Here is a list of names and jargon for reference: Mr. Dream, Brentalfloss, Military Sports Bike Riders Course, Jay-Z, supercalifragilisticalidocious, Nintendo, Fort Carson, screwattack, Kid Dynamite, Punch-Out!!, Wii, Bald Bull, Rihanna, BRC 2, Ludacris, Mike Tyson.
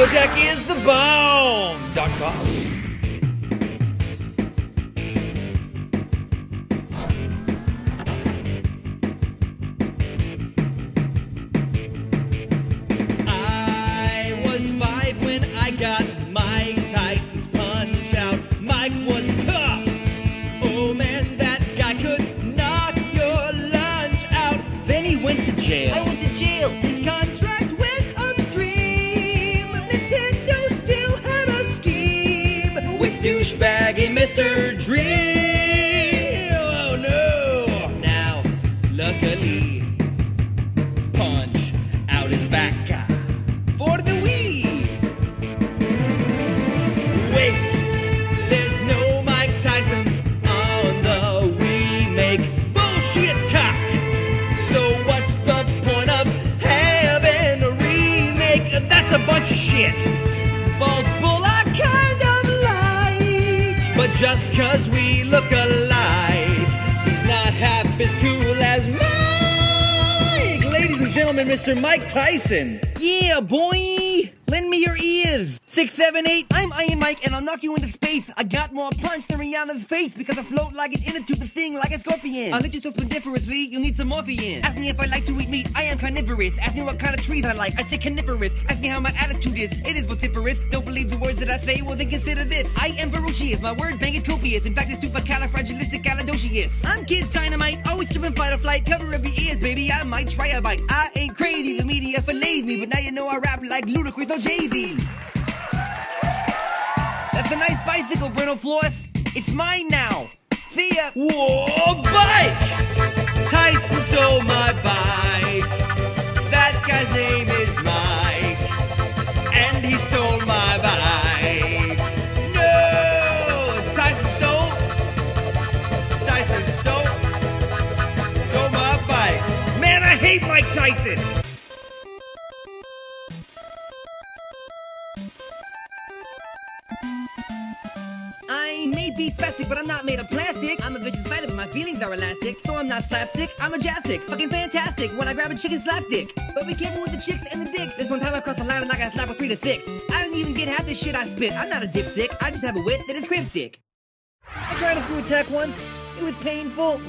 Radio Attack is the bomb.com. Got Mike Tyson's Punch-Out!!. Mike was tough. Oh man, that guy could knock your lunch out. Then he went to jail. I went to jail. His contract went upstream. Nintendo still had a scheme with douchebaggy Mr. Dream. Oh no! Now, luckily, Punch-Out! Is back for the Wii. Shit. Bald Bull I kind of like, but just cause we look alike, he's not half as cool as Mike. Ladies and gentlemen, Mr. Mike Tyson. Yeah, boy. Lend me your ears. 6, 7, 8. I'm Iron Mike and I'll knock you into space. I got more punch than Rihanna's face because I float like an inner tube and sing like a scorpion. I'll let you so splendiferously, you'll need some morphine. Ask me if I like to eat meat. I am carnivorous. Ask me what kind of trees I like. I say carnivorous. Ask me how my attitude is. It is vociferous. Don't believe the words that I say. Well, then consider this. I am ferocious. My word bang is copious. In fact, it's supercalifragilisticalidocious. I'm Kid Dynamite. Always tripping fight or flight. Cover up your ears, baby. I might try a bite. I ain't crazy. The media fillets me. But now you know I rap like Ludacris or Jay-Z. That's a nice bicycle, Brentalfloss. It's mine now. See ya. Whoa, bike! Tyson stole my bike. That guy's name is Mike. And he stole my bike. No! Tyson stole. Tyson stole. Stole my bike. Man, I hate Mike Tyson! I may be spastic, but I'm not made of plastic. I'm a vicious fighter, but my feelings are elastic. So I'm not slapstick, I'm a jastic. Fucking fantastic, when I grab a chicken slap dick. But be careful with the chicks and the dicks. This one time I crossed the line and I got slapped with 3 to 6. I didn't even get half the shit I spit. I'm not a dipstick, I just have a wit that is cryptic. I tried a screw attack once, it was painful.